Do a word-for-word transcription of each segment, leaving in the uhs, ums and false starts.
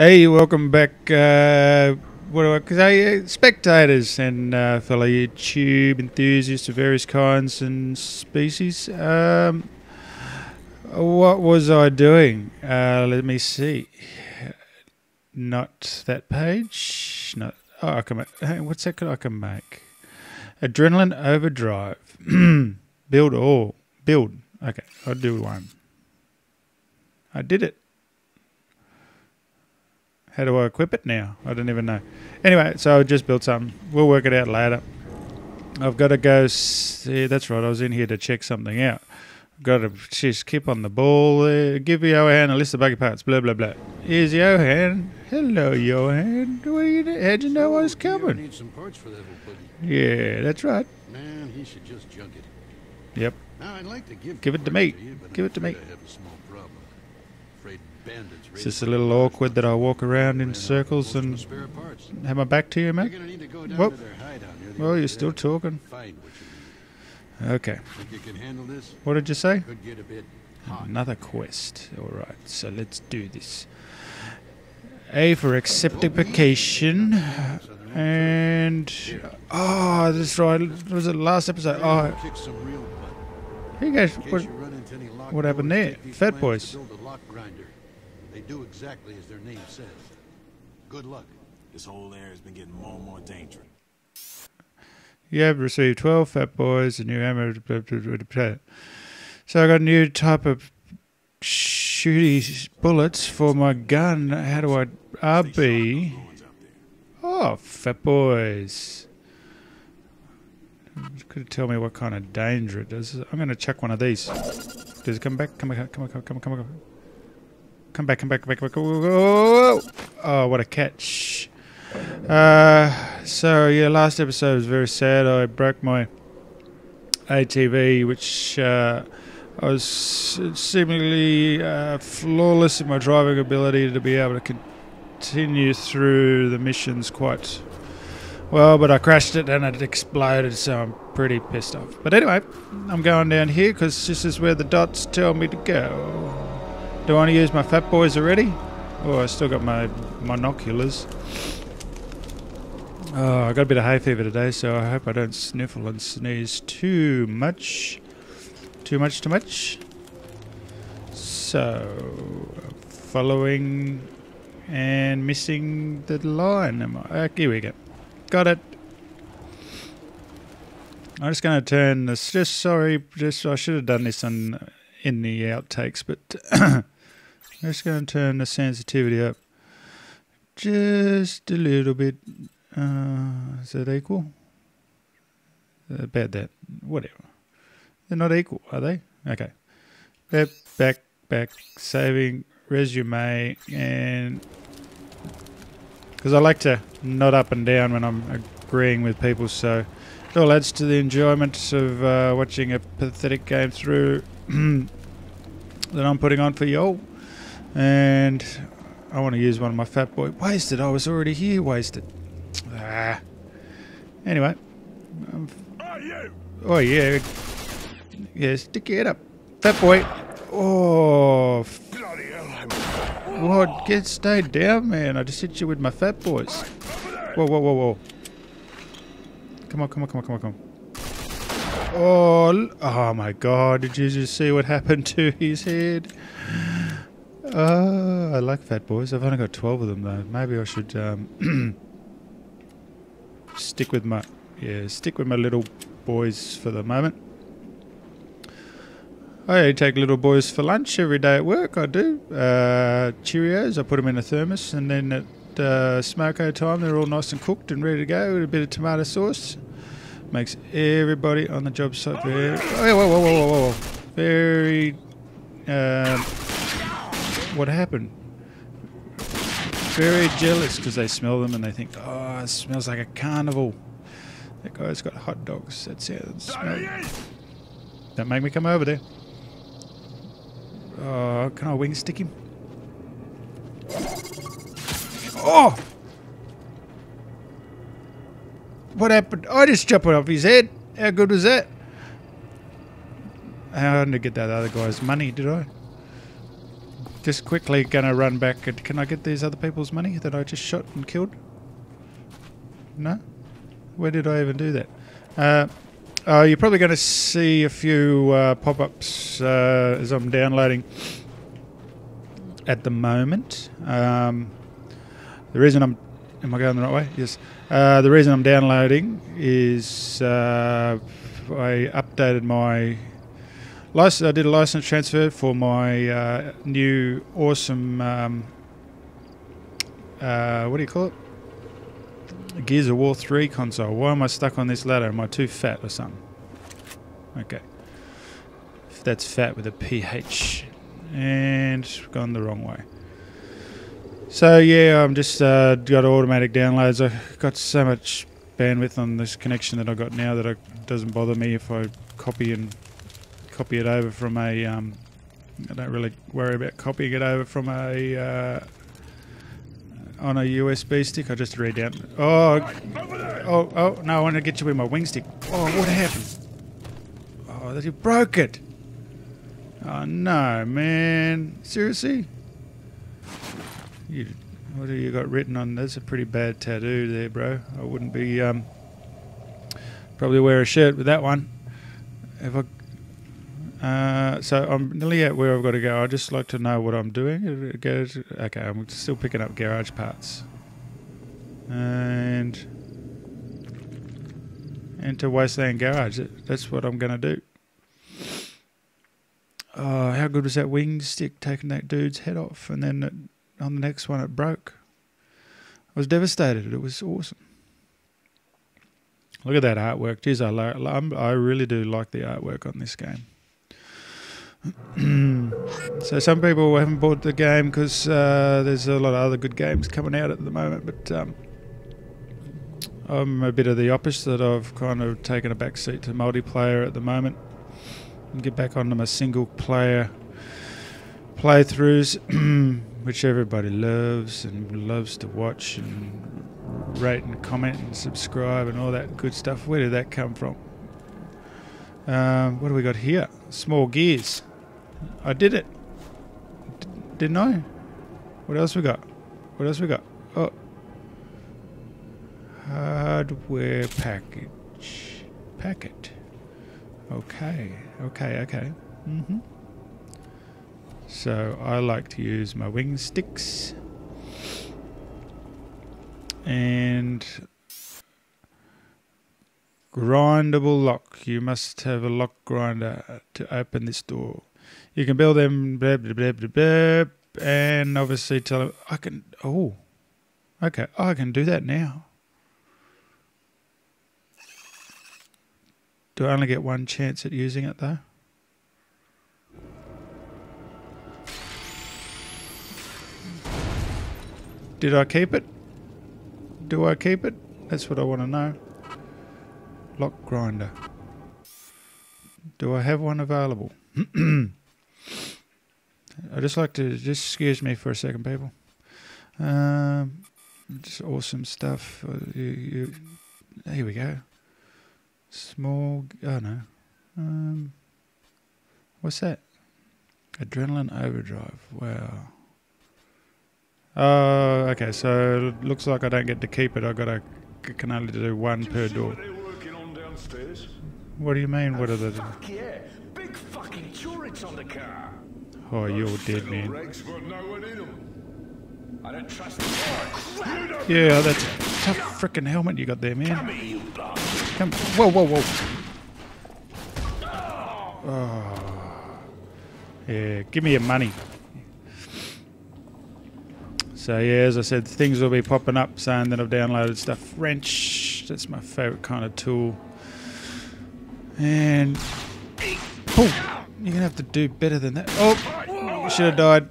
Hey, welcome back, uh, what do I say, uh, spectators and uh, fellow YouTube enthusiasts of various kinds and species. Um, what was I doing? Uh, let me see. Not that page. Not. Oh, I can make, hey, what's that I can make? Adrenaline Overdrive. Build all. Build. Okay, I'll do one. I did it. How do I equip it now? I don't even know. Anyway, so I just built something. We'll work it out later. I've got to go see. That's right, I was in here to check something out. I've got to just keep on the ball there. Give Johan a list of buggy parts, blah, blah, blah. Here's Johan. Hello, Johan. What you How'd you know I was coming? Need some parts for that old buggy. Yeah, that's right. Man, he should just junk it. Yep. Now, I'd like to give, give it to me. To you, give I'm it to me. It's just a little awkward that I walk around in circles and have my back to you, mate. Well, well, you're still talking. Okay. What did you say? Another quest. All right, so let's do this. A for acceptification. And... oh, that's right. Was it last episode? Oh. Here you guys. What, what happened there? Fat boys. They do exactly as their name says. Good luck. This whole area has been getting more and more dangerous. You have received twelve fat boys, a new ammo. So I got a new type of shooty bullets for my gun. How do I R B? Oh, fat boys. Could tell me what kind of danger it is. I'm going to chuck one of these. Does it come back? Come back, come back, come back, come back. Come back, come back, come back, come back. Oh, oh, what a catch. Uh, so, yeah, last episode was very sad. I broke my A T V, which uh, I was seemingly uh, flawless in my driving ability to be able to continue through the missions quite well, but I crashed it and it exploded, so I'm pretty pissed off. But anyway, I'm going down here because this is where the dots tell me to go. Do I want to use my fat boys already? Oh, I still got my monoculars. Oh, I got a bit of hay fever today, so I hope I don't sniffle and sneeze too much. Too much, too much. So, following and missing the line. Am I? Okay, here we go. Got it. I'm just going to turn this. Just sorry, just I should have done this on in the outtakes, but. I'm just going to turn the sensitivity up just a little bit. Uh, is that equal? About that. Whatever. They're not equal, are they? Okay. Back, back, back. Saving, resume, and... because I like to nod up and down when I'm agreeing with people, so it all adds to the enjoyment of uh, watching a pathetic game through that I'm putting on for y'all. And I want to use one of my fat boy. Wasted. I was already here. Wasted. Ah. Anyway. Um, oh, yeah. Yeah, stick your head up. Fat boy. Oh. What? Get stayed down, man. I just hit you with my fat boys. Whoa, whoa, whoa, whoa. Come on, come on, come on, come on, come on. Oh, oh, my God. Did you just see what happened to his head? Uh, I like fat boys. I've only got twelve of them though. Maybe I should um, stick with my yeah, stick with my little boys for the moment. I take little boys for lunch every day at work. I do uh, Cheerios. I put them in a thermos, and then at uh, smoko time, they're all nice and cooked and ready to go with a bit of tomato sauce. Makes everybody on the job site very oh, whoa, whoa, whoa, whoa, whoa. very. Um, What happened? Very jealous because they smell them and they think, oh, it smells like a carnival. That guy's got hot dogs. That sounds smelly. Don't make me come over there. Oh, can I wing stick him? Oh! What happened? I just chopped it off his head. How good was that? I didn't get that other guy's money, did I? Just quickly gonna run back. Can I get these other people's money that I just shot and killed? No? Where did I even do that? Uh, uh, you're probably going to see a few uh, pop-ups uh, as I'm downloading at the moment. Um, the reason I'm... Am I going the right way? Yes. Uh, the reason I'm downloading is uh, I updated my... License, I did a license transfer for my uh, new awesome... Um, uh, what do you call it? Gears of War three console. Why am I stuck on this ladder? Am I too fat or something? Okay. That's fat with a P H. And gone the wrong way. So yeah, I'm just uh, got automatic downloads. I've got so much bandwidth on this connection that I've got now that it doesn't bother me if I copy and copy it over from a... Um, I don't really worry about copying it over from a... Uh, on a U S B stick. I just read down. Oh, oh, oh, no, I want to get you with my wing stick. Oh, what happened? Oh, that you broke it. Oh, no, man. Seriously? You, what have you got written on? That's a pretty bad tattoo there, bro. I wouldn't be, um, probably wear a shirt with that one. Have I, Uh, so I'm nearly at where I've got to go. I just like to know what I'm doing. Okay, I'm still picking up garage parts. And into Wasteland Garage. That's what I'm going to do. Oh, how good was that wing stick taking that dude's head off? And then it, on the next one it broke. I was devastated. It was awesome. Look at that artwork. Jeez, I, lo I really do like the artwork on this game. So some people haven't bought the game because uh, there's a lot of other good games coming out at the moment, but um, I'm a bit of the opposite. I've kind of taken a back seat to multiplayer at the moment and get back onto my single player playthroughs which everybody loves and loves to watch and rate and comment and subscribe and all that good stuff. Where did that come from? Um, what do we got here? Small gears. I did it, D didn't I? What else we got? What else we got? Oh, hardware package packet. Okay, okay, okay. Mm-hmm. So I like to use my wing sticks, and grindable lock. You must have a lock grinder to open this door. You can build them, blah, blah, blah, blah, blah, and obviously tell them, I can, oh, okay, I can do that now. Do I only get one chance at using it though? Did I keep it? Do I keep it? That's what I want to know. Lock grinder. Do I have one available? I just like to, just excuse me for a second, people. Um, just awesome stuff. You, you, here we go. Small, oh no. Um, what's that? Adrenaline overdrive. Wow. Oh, uh, okay. So it looks like I don't get to keep it. I got to, can only do one per door. What do you mean? Oh, what are the? Fuck yeah! Big fucking turrets on the car. Oh, you're dead, man. I don't trust them. Yeah, that's a tough frickin' helmet you got there, man. Come here, you bastard. Come. Whoa, whoa, whoa. Oh. Yeah, give me your money. So yeah, as I said, things will be popping up saying that I've downloaded stuff. Wrench. That's my favourite kind of tool. And oh, you're gonna have to do better than that. Oh, should have died.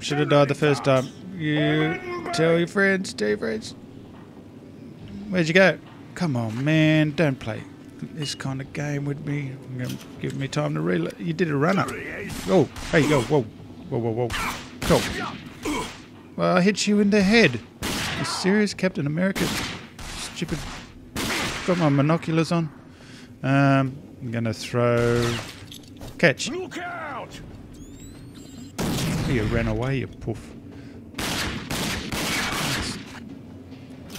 Should have died the first time. You tell your friends, tell your friends. Where'd you go? Come on, man! Don't play this kind of game with me. I'm gonna give me time to reload. You did a run up. Oh, hey, yo, whoa, whoa, whoa, whoa. Cool. Well, I hit you in the head. Are you serious, Captain America? Stupid. Got my monoculars on. Um, I'm gonna throw catch. Look out! You ran away, you poof.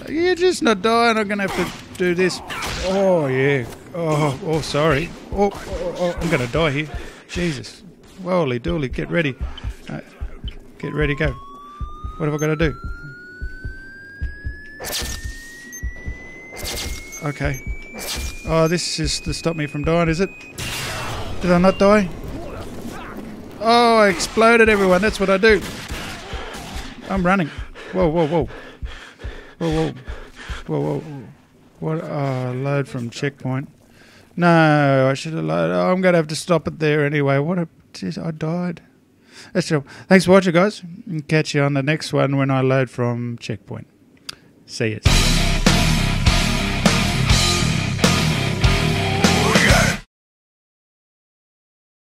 You're just not dying. I'm gonna have to do this. Oh yeah. Oh, oh, sorry. Oh, oh, oh, I'm gonna die here. Jesus. Holy dooly. Get ready. Uh, get ready. Go. What have I got to do? Okay. Oh, this is to stop me from dying, is it? Did I not die? Oh, I exploded everyone. That's what I do. I'm running. Whoa, whoa, whoa. Whoa, whoa. Whoa, whoa, whoa. What? Oh, load from checkpoint. No, I should have loaded. Oh, I'm going to have to stop it there anyway. What a... Geez, I died. That's true. Thanks for watching, guys. Catch you on the next one when I load from checkpoint. See you.